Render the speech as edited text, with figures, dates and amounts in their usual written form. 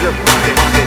I drip,